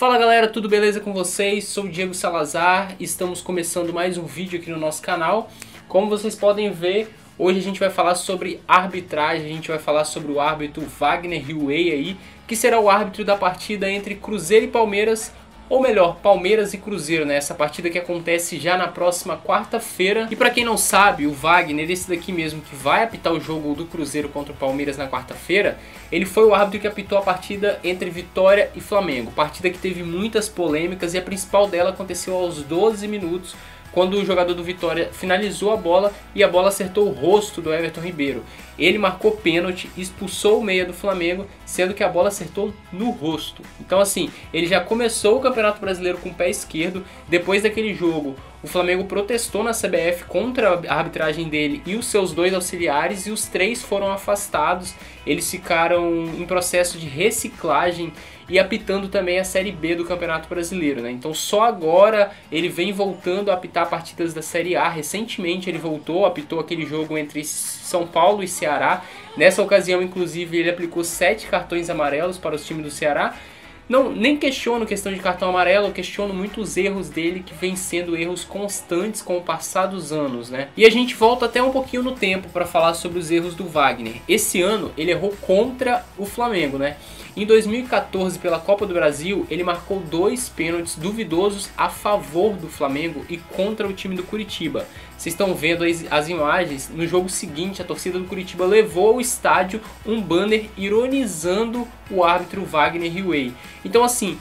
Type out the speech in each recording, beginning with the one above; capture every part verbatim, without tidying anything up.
Fala galera, tudo beleza com vocês? Sou o Diego Salazar e estamos começando mais um vídeo aqui no nosso canal. Como vocês podem ver, hoje a gente vai falar sobre arbitragem, a gente vai falar sobre o árbitro Wagner Reway aí, que será o árbitro da partida entre Cruzeiro e Palmeiras, ou melhor, Palmeiras e Cruzeiro, né? Essa partida que acontece já na próxima quarta-feira. E pra quem não sabe, o Wagner, esse daqui mesmo, que vai apitar o jogo do Cruzeiro contra o Palmeiras na quarta-feira, ele foi o árbitro que apitou a partida entre Vitória e Flamengo, partida que teve muitas polêmicas, e a principal dela aconteceu aos doze minutos, quando o jogador do Vitória finalizou a bola e a bola acertou o rosto do Everton Ribeiro. Ele marcou pênalti, expulsou o meia do Flamengo, sendo que a bola acertou no rosto. Então assim, ele já começou o Campeonato Brasileiro com o pé esquerdo. Depois daquele jogo, o Flamengo protestou na C B F contra a arbitragem dele e os seus dois auxiliares, e os três foram afastados. Eles ficaram em processo de reciclagem e apitando também a Série B do Campeonato Brasileiro, né? Então só agora ele vem voltando a apitar partidas da Série A. Recentemente ele voltou, apitou aquele jogo entre São Paulo e Ceará. Nessa ocasião, inclusive, ele aplicou sete cartões amarelos para os times do Ceará. Não, nem questiono questão de cartão amarelo, eu questiono muito os erros dele, que vem sendo erros constantes com o passar dos anos, né? E a gente volta até um pouquinho no tempo para falar sobre os erros do Wagner. Esse ano ele errou contra o Flamengo, né? Em dois mil e quatorze, pela Copa do Brasil, ele marcou dois pênaltis duvidosos a favor do Flamengo e contra o time do Coritiba. Vocês estão vendo as imagens, no jogo seguinte a torcida do Coritiba levou ao estádio um banner ironizando o árbitro Wagner Reway. Então assim,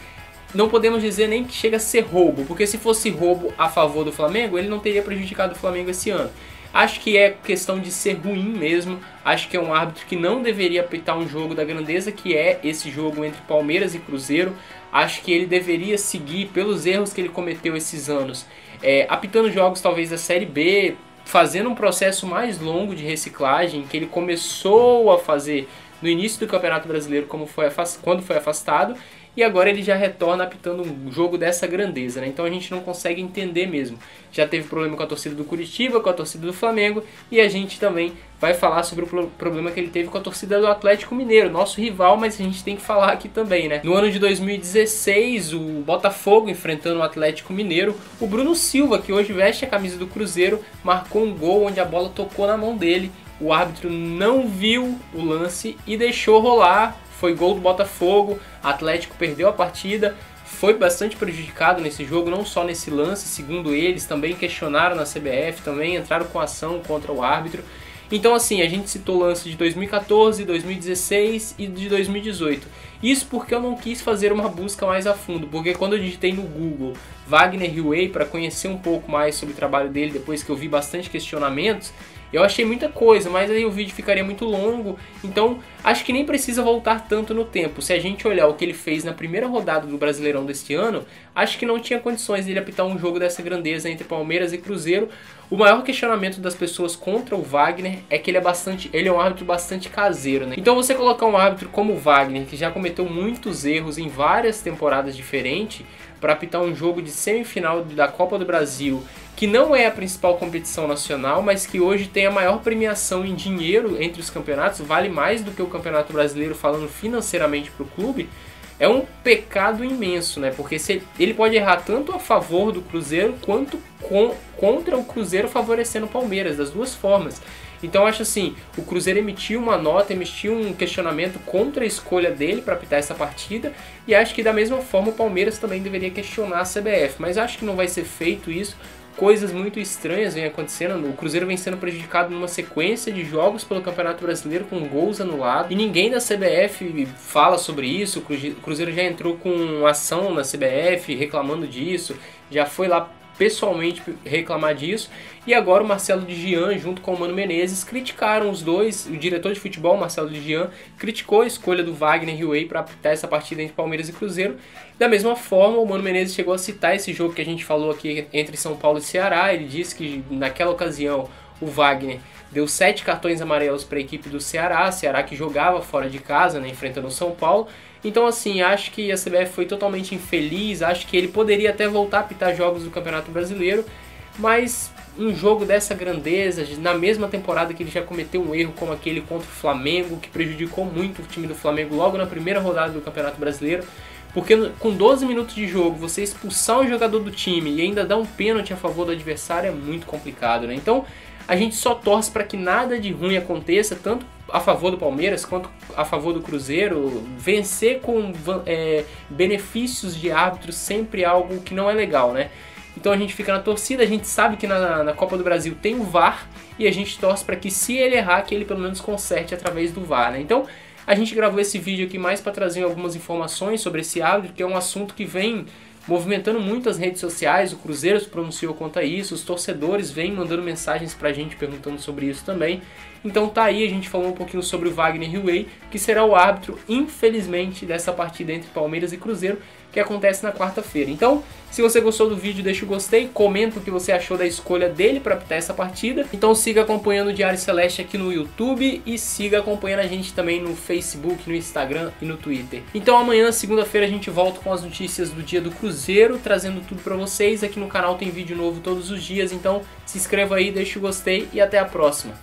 não podemos dizer nem que chega a ser roubo, porque se fosse roubo a favor do Flamengo, ele não teria prejudicado o Flamengo esse ano. Acho que é questão de ser ruim mesmo, acho que é um árbitro que não deveria apitar um jogo da grandeza que é esse jogo entre Palmeiras e Cruzeiro. Acho que ele deveria seguir, pelos erros que ele cometeu esses anos, é, apitando jogos talvez da Série B, fazendo um processo mais longo de reciclagem, que ele começou a fazer no início do Campeonato Brasileiro, como foi quando foi afastado, e agora ele já retorna apitando um jogo dessa grandeza, né? Então a gente não consegue entender mesmo. Já teve problema com a torcida do Coritiba, com a torcida do Flamengo, e a gente também vai falar sobre o problema que ele teve com a torcida do Atlético Mineiro, nosso rival, mas a gente tem que falar aqui também, né? No ano de dois mil e dezesseis, o Botafogo enfrentando o Atlético Mineiro, o Bruno Silva, que hoje veste a camisa do Cruzeiro, marcou um gol onde a bola tocou na mão dele. O árbitro não viu o lance e deixou rolar. Foi gol do Botafogo, Atlético perdeu a partida, foi bastante prejudicado nesse jogo, não só nesse lance, segundo eles, também questionaram na C B F, também entraram com ação contra o árbitro. Então assim, a gente citou o lance de dois mil e quatorze, dois mil e dezesseis e de dois mil e dezoito. Isso porque eu não quis fazer uma busca mais a fundo, porque quando eu digitei no Google Wagner Reway para conhecer um pouco mais sobre o trabalho dele, depois que eu vi bastante questionamentos, eu achei muita coisa, mas aí o vídeo ficaria muito longo, então acho que nem precisa voltar tanto no tempo. Se a gente olhar o que ele fez na primeira rodada do Brasileirão deste ano, acho que não tinha condições dele apitar um jogo dessa grandeza entre Palmeiras e Cruzeiro. O maior questionamento das pessoas contra o Wagner é que ele é, bastante, ele é um árbitro bastante caseiro, né? Então você colocar um árbitro como o Wagner, que já cometeu muitos erros em várias temporadas diferentes, para apitar um jogo de semifinal da Copa do Brasil, que não é a principal competição nacional, mas que hoje tem a maior premiação em dinheiro entre os campeonatos, vale mais do que o Campeonato Brasileiro falando financeiramente para o clube, é um pecado imenso, né? Porque se ele pode errar tanto a favor do Cruzeiro quanto com, contra o Cruzeiro, favorecendo o Palmeiras, das duas formas. Então acho assim, o Cruzeiro emitiu uma nota, emitiu um questionamento contra a escolha dele para apitar essa partida, e acho que da mesma forma o Palmeiras também deveria questionar a C B F, mas acho que não vai ser feito isso. Coisas muito estranhas vêm acontecendo, o Cruzeiro vem sendo prejudicado numa sequência de jogos pelo Campeonato Brasileiro com gols anulados, e ninguém da C B F fala sobre isso. O Cruzeiro já entrou com ação na C B F reclamando disso, já foi lá pessoalmente reclamar disso, e agora o Marcelo Djian junto com o Mano Menezes criticaram os dois. O diretor de futebol Marcelo Djian criticou a escolha do Wagner Reway para apitar essa partida entre Palmeiras e Cruzeiro. Da mesma forma, o Mano Menezes chegou a citar esse jogo que a gente falou aqui entre São Paulo e Ceará. Ele disse que naquela ocasião o Wagner deu sete cartões amarelos para a equipe do Ceará, Ceará que jogava fora de casa, né, enfrentando o São Paulo. Então assim, acho que a C B F foi totalmente infeliz, acho que ele poderia até voltar a apitar jogos do Campeonato Brasileiro, mas um jogo dessa grandeza, na mesma temporada que ele já cometeu um erro como aquele contra o Flamengo, que prejudicou muito o time do Flamengo logo na primeira rodada do Campeonato Brasileiro, Porque com doze minutos de jogo, você expulsar um jogador do time e ainda dar um pênalti a favor do adversário é muito complicado, né? Então a gente só torce para que nada de ruim aconteça, tanto a favor do Palmeiras quanto a favor do Cruzeiro. Vencer com é, benefícios de árbitros sempre é algo que não é legal, né? Então a gente fica na torcida, a gente sabe que na, na Copa do Brasil tem o V A R e a gente torce para que, se ele errar, que ele pelo menos conserte através do V A R, né? Então a gente gravou esse vídeo aqui mais para trazer algumas informações sobre esse árbitro, que é um assunto que vem movimentando muito as redes sociais. O Cruzeiro se pronunciou contra isso, os torcedores vêm mandando mensagens pra gente perguntando sobre isso também. Então tá aí, a gente falou um pouquinho sobre o Wagner Reway, que será o árbitro, infelizmente, dessa partida entre Palmeiras e Cruzeiro, que acontece na quarta-feira. Então, se você gostou do vídeo, deixa o gostei, comenta o que você achou da escolha dele para apitar essa partida. Então siga acompanhando o Diário Celeste aqui no YouTube e siga acompanhando a gente também no Facebook, no Instagram e no Twitter. Então amanhã, segunda-feira, a gente volta com as notícias do dia do Cruzeiro, trazendo tudo para vocês. Aqui no canal tem vídeo novo todos os dias, então se inscreva aí, deixa o gostei e até a próxima.